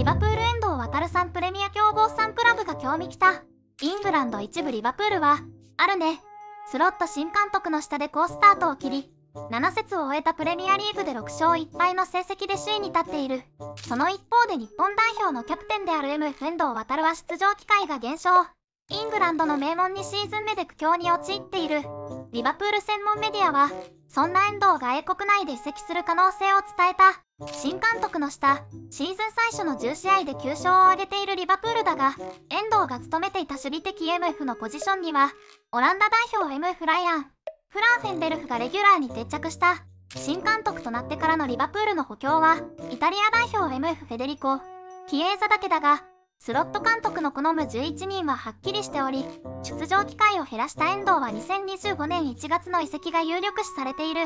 リバプール遠藤航さんプレミア強豪3クラブが興味きた。イングランド一部リバプールは、あるね。スロット新監督の下で好スタートを切り、7節を終えたプレミアリーグで6勝1敗の成績で首位に立っている。その一方で日本代表のキャプテンであるMF遠藤航は出場機会が減少。イングランドの名門2シーズン目で苦境に陥っている。リバプール専門メディアは、そんな遠藤が英国内で移籍する可能性を伝えた。新監督の下、シーズン最初の10試合で9勝を挙げているリバプールだが、遠藤が務めていた守備的 MF のポジションには、オランダ代表 MF ライアン、フラン・フェンベルフがレギュラーに定着した。新監督となってからのリバプールの補強は、イタリア代表 MF フェデリコ、キエーザだけだが、スロット監督の好む11人ははっきりしており、出場機会を減らした遠藤は2025年1月の移籍が有力視されている。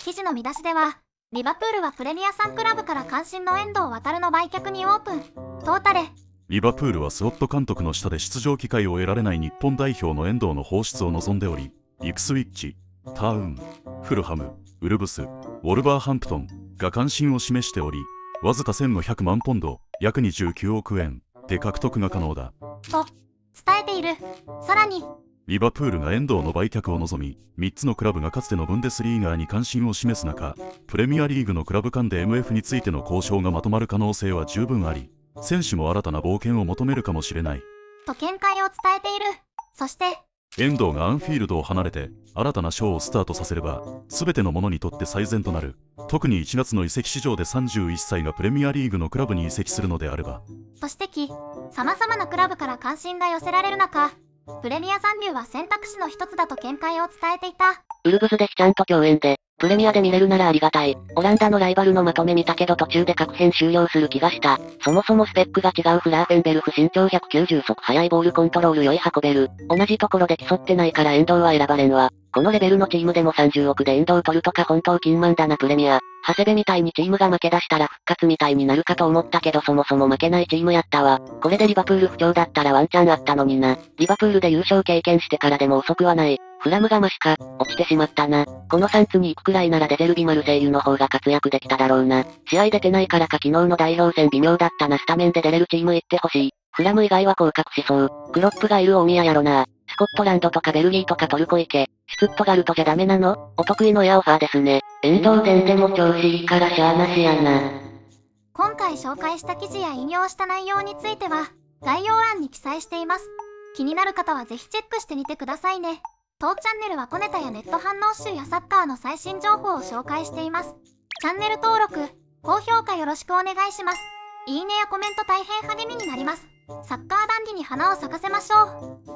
記事の見出しでは、リバプールはプレミア3クラブから関心の遠藤航の売却にオープン。トータレ。リバプールはスロット監督の下で出場機会を得られない日本代表の遠藤の放出を望んでおり、イクスウィッチ、タウン、フルハム、ウルブス、ウォルバーハンプトンが関心を示しており、わずか1500万ポンド、約29億円。で獲得が可能だと伝えている。さらにリバプールが遠藤の売却を望み、3つのクラブがかつてのブンデスリーガーに関心を示す中、プレミアリーグのクラブ間で MF についての交渉がまとまる可能性は十分あり、選手も新たな冒険を求めるかもしれないと見解を伝えている。そして遠藤がアンフィールドを離れて新たなショーをスタートさせれば、全ての者にとって最善となる。特に1月の移籍市場で31歳がプレミアリーグのクラブに移籍するのであればと指摘。さまざまなクラブから関心が寄せられる中、プレミア残留は選択肢の一つだと見解を伝えていた。ウルブスでちゃんと共演でプレミアで見れるならありがたい。オランダのライバルのまとめ見たけど途中で各編終了する気がした。そもそもスペックが違うフラーフェンベルフ、身長190速、速いボールコントロール、良い運べる。同じところで競ってないから遠藤は選ばれんわ。このレベルのチームでも30億で遠藤取るとか本当金満だなプレミア。長谷部みたいにチームが負け出したら復活みたいになるかと思ったけど、そもそも負けないチームやったわ。これでリバプール不調だったらワンチャンあったのにな。リバプールで優勝経験してからでも遅くはない。フラムがマシか、落ちてしまったな。この3つに行くくらいならデゼルビマルセイユの方が活躍できただろうな。試合出てないからか昨日の代表戦微妙だったな。スタメンで出れるチーム行ってほしい。フラム以外は降格しそう。クロップがいる大宮やろな。スコットランドとかベルギーとかトルコ行け。シュツットガルトじゃダメなの？お得意のエアオファーですね。遠藤全然も調子いいからしゃあなしやな。今回紹介した記事や引用した内容については、概要欄に記載しています。気になる方はぜひチェックしてみてくださいね。当チャンネルは小ネタやネット反応集やサッカーの最新情報を紹介しています。チャンネル登録、高評価よろしくお願いします。いいねやコメント大変励みになります。サッカー談義に花を咲かせましょう。